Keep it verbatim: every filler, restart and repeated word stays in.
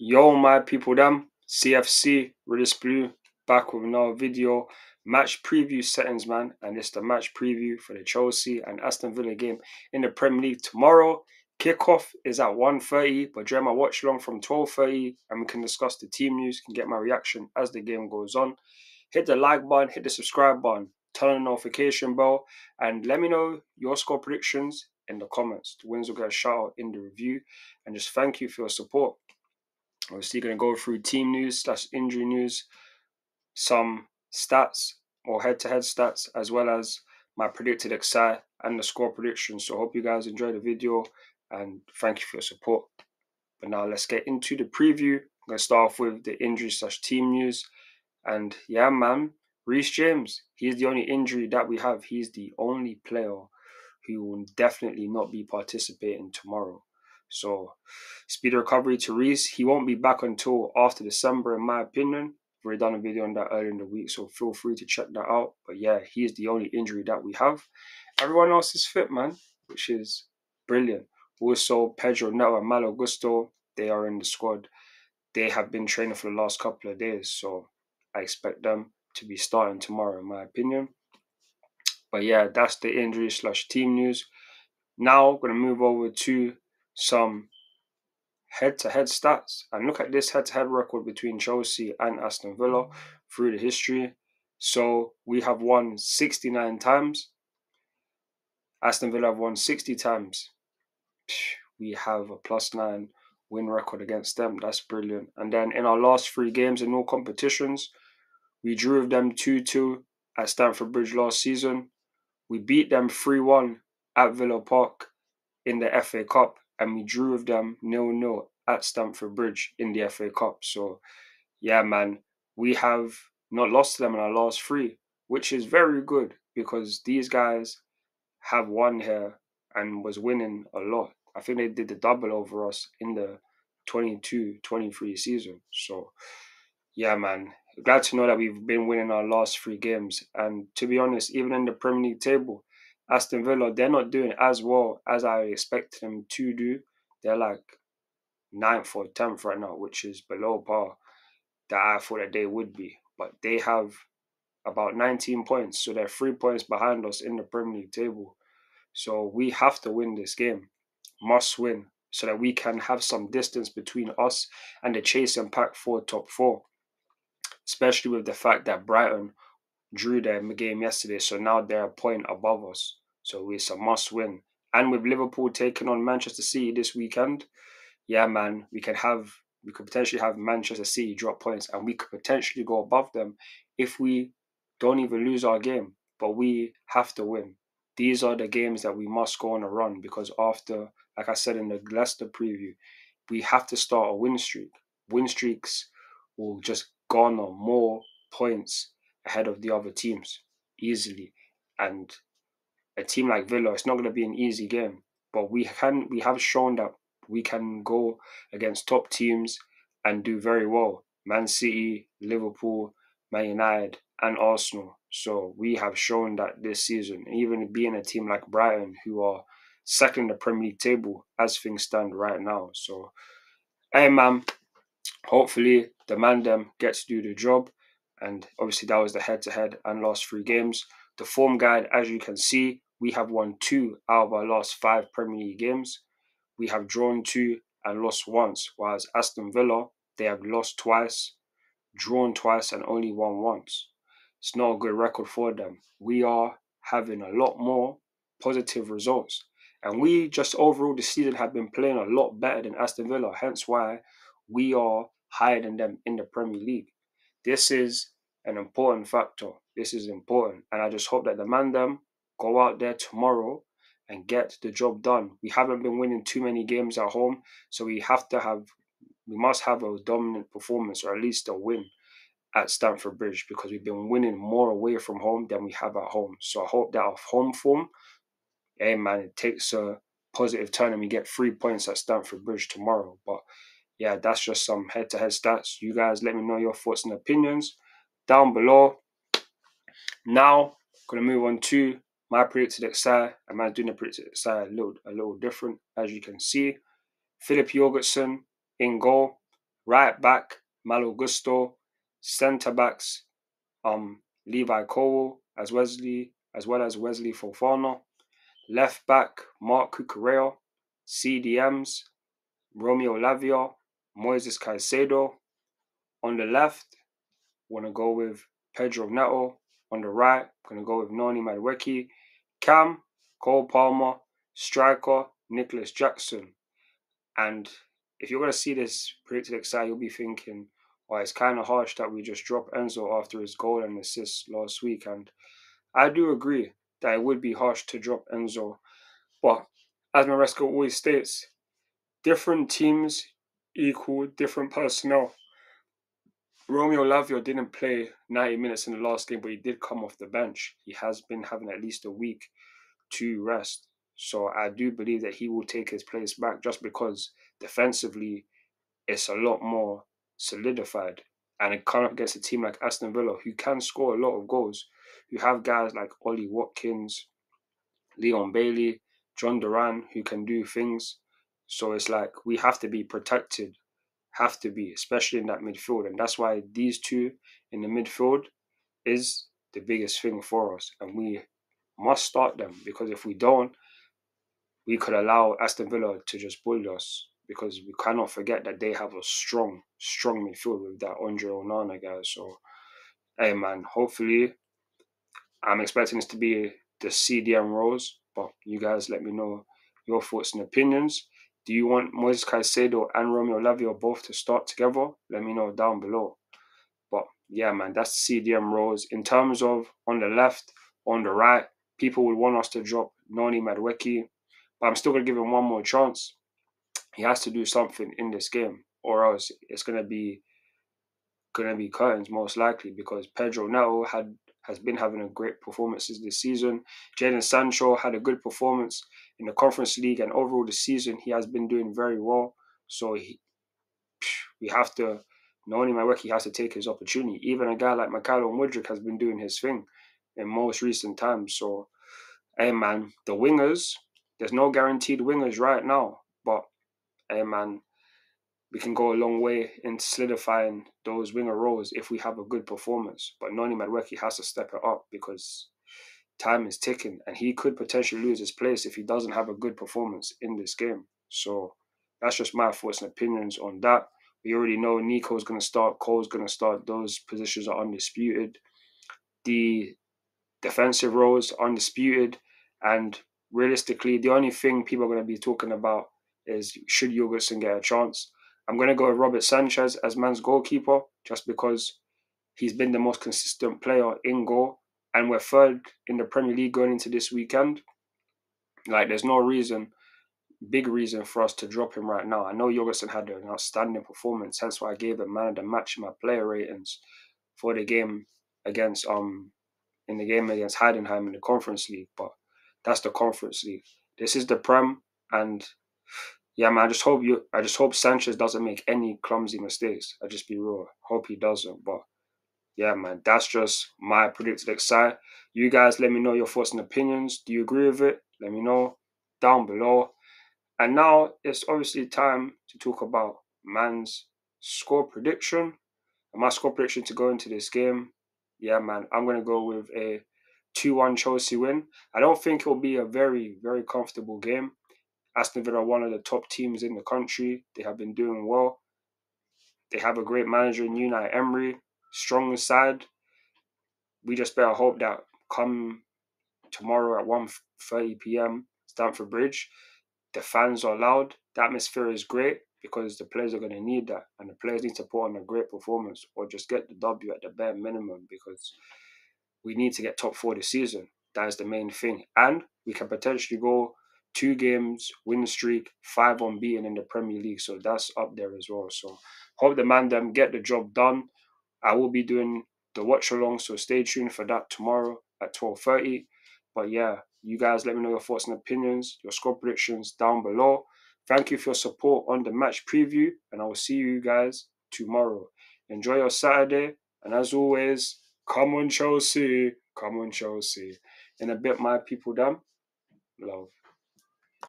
Yo, my people, them C F C RealistBlue back with another video. Match preview settings, man, and it's the match preview for the Chelsea and Aston Villa game in the Premier League tomorrow. Kickoff is at one thirty, but during my watch along from twelve thirty, and we can discuss the team news, can get my reaction as the game goes on. Hit the like button, hit the subscribe button, turn on the notification bell, and let me know your score predictions in the comments. The wins will get a shout out in the review, and just thank you for your support. Obviously, going to go through team news slash injury news, some stats or head-to-head stats, as well as my predicted X I and the score predictions. So I hope you guys enjoy the video and thank you for your support. But now let's get into the preview. I'm going to start off with the injury slash team news. And yeah, man, Reece James, he's the only injury that we have. He's the only player who will definitely not be participating tomorrow. So, speed of recovery to Reece. He won't be back until after December, in my opinion. We've already done a video on that earlier in the week, so feel free to check that out. But yeah, he is the only injury that we have. Everyone else is fit, man, which is brilliant. Also, Pedro Neto and Malo Gusto, they are in the squad. They have been training for the last couple of days, so I expect them to be starting tomorrow, in my opinion. But yeah, that's the injury slash team news. Now, I'm going to move over to some head-to-head stats, and look at this head-to-head record between Chelsea and Aston Villa through the history. So we have won sixty-nine times. Aston Villa have won sixty times. We have a plus nine win record against them. That's brilliant. And then in our last three games in all competitions, we drew with them two two at Stamford Bridge last season. We beat them three one at Villa Park in the F A Cup. And we drew with them nil nil at Stamford Bridge in the F A Cup. So, yeah, man, we have not lost to them in our last three, which is very good because these guys have won here and was winning a lot. I think they did the double over us in the twenty-two twenty-three season. So, yeah, man, glad to know that we've been winning our last three games. And to be honest, even in the Premier League table, Aston Villa, they're not doing as well as I expected them to do. They're like ninth or tenth right now, which is below par that I thought that they would be. But they have about nineteen points, so they're three points behind us in the Premier League table. So we have to win this game, must win, so that we can have some distance between us and the chase and pack for top four, especially with the fact that Brighton drew their game yesterday, so now they're a point above us. So it's a must win. And with Liverpool taking on Manchester City this weekend, yeah, man, we can have we could potentially have Manchester City drop points, and we could potentially go above them if we don't even lose our game. But we have to win. These are the games that we must go on a run, because after, like I said in the Leicester preview, we have to start a win streak. Win streaks will just garner more points ahead of the other teams easily, and a team like Villa, it's not going to be an easy game, but we can we have shown that we can go against top teams and do very well. Man City, Liverpool, Man United and Arsenal. So we have shown that this season, even being a team like Brighton, who are second in the Premier League table as things stand right now. So hey man, hopefully the man them gets to do the job. And obviously that was the head-to-head and last three games. The form guide, as you can see, we have won two out of our last five Premier League games. We have drawn two and lost once, whereas Aston Villa, they have lost twice, drawn twice and only won once. It's not a good record for them. We are having a lot more positive results. And we just overall this season have been playing a lot better than Aston Villa, hence why we are higher than them in the Premier League. This is an important factor. This is important. And I just hope that the man them go out there tomorrow and get the job done. We haven't been winning too many games at home, so we have to have, we must have a dominant performance, or at least a win at Stamford Bridge, because we've been winning more away from home than we have at home. So I hope that our home form, hey man, it takes a positive turn and we get three points at Stamford Bridge tomorrow. But yeah, that's just some head-to-head stats. You guys let me know your thoughts and opinions down below. Now, going to move on to my predicted X I. I'm not doing the predicted X I a little, a little different, as you can see. Philip Jorgensen in goal. Right back, Malo Gusto. Centre backs, um, Levi Cowell, as Wesley, as well as Wesley Fofano. Left back, Mark Kukareo. C D Ms, Romeo Lavia, Moises Caicedo. On the left, want to go with Pedro Neto. On the right, going to go with Noni Madueke. Cam, Cole Palmer. Striker, Nicholas Jackson. And if you're going to see this predicted Excite, you'll be thinking, well, it's kind of harsh that we just dropped Enzo after his goal and assist last week. And I do agree that it would be harsh to drop Enzo. But as Maresca always states, different teams equal different personnel. Romeo Lavia didn't play ninety minutes in the last game, but he did come off the bench. He has been having at least a week to rest. So I do believe that he will take his place back just because defensively it's a lot more solidified. And it comes up against a team like Aston Villa, who can score a lot of goals, who have guys like Ollie Watkins, Leon Bailey, John Duran, who can do things. So it's like we have to be protected, have to be, especially in that midfield. And that's why these two in the midfield is the biggest thing for us. And we must start them, because if we don't, we could allow Aston Villa to just bully us, because we cannot forget that they have a strong, strong midfield with that Andre Onana guy. So, hey man, hopefully, I'm expecting this to be the C D M roles, but you guys let me know your thoughts and opinions. Do you want Moises Caicedo and Romeo Lavia both to start together? Let me know down below. But yeah, man, that's C D M roles. In terms of on the left, on the right, people would want us to drop Noni Madueke, but I'm still going to give him one more chance. He has to do something in this game, or else it's going to be going to be curtains most likely, because Pedro Neto had has been having a great performances this season. Jadon Sancho had a good performance in the Conference League, and overall this season he has been doing very well. So he, we have to, Noni Madueke has to take his opportunity. Even a guy like McCallum Woodrick has been doing his thing in most recent times. So, hey man, the wingers, there's no guaranteed wingers right now, but hey man, we can go a long way in solidifying those winger roles if we have a good performance. But Noni Madueke has to step it up, because time is ticking and he could potentially lose his place if he doesn't have a good performance in this game. So that's just my thoughts and opinions on that. We already know Nico's going to start, Cole's going to start. Those positions are undisputed. The defensive roles are undisputed, and realistically, the only thing people are going to be talking about is should Jorgensen get a chance. I'm going to go with Robert Sanchez as man's goalkeeper, just because he's been the most consistent player in goal, and we're third in the Premier League going into this weekend. Like, there's no reason, big reason for us to drop him right now. I know Jorgensen had an outstanding performance, hence why I gave him man of the match in my player ratings for the game against um in the game against Heidenheim in the Conference League, but that's the Conference League. This is the Prem, and yeah, man, I just hope you. I just hope Sanchez doesn't make any clumsy mistakes. I'll just be real. Hope he doesn't. But yeah, man, that's just my predicted Excite. You guys, let me know your thoughts and opinions. Do you agree with it? Let me know down below. And now it's obviously time to talk about man's score prediction. And my score prediction to go into this game, yeah, man, I'm gonna go with a two one Chelsea win. I don't think it'll be a very, very comfortable game. Aston Villa are one of the top teams in the country. They have been doing well. They have a great manager in Unai Emery, strong side. We just better hope that come tomorrow at one thirty p m Stamford Bridge, the fans are loud. The atmosphere is great, because the players are going to need that, and the players need to put on a great performance or just get the W at the bare minimum, because we need to get top four this season. That is the main thing. And we can potentially go two games, win streak, five unbeaten in the Premier League. So that's up there as well. So hope the man them get the job done. I will be doing the watch along, so stay tuned for that tomorrow at twelve thirty. But yeah, you guys let me know your thoughts and opinions, your score predictions down below. Thank you for your support on the match preview, and I will see you guys tomorrow. Enjoy your Saturday, and as always, come on Chelsea, come on Chelsea. And a bit my people, damn, love.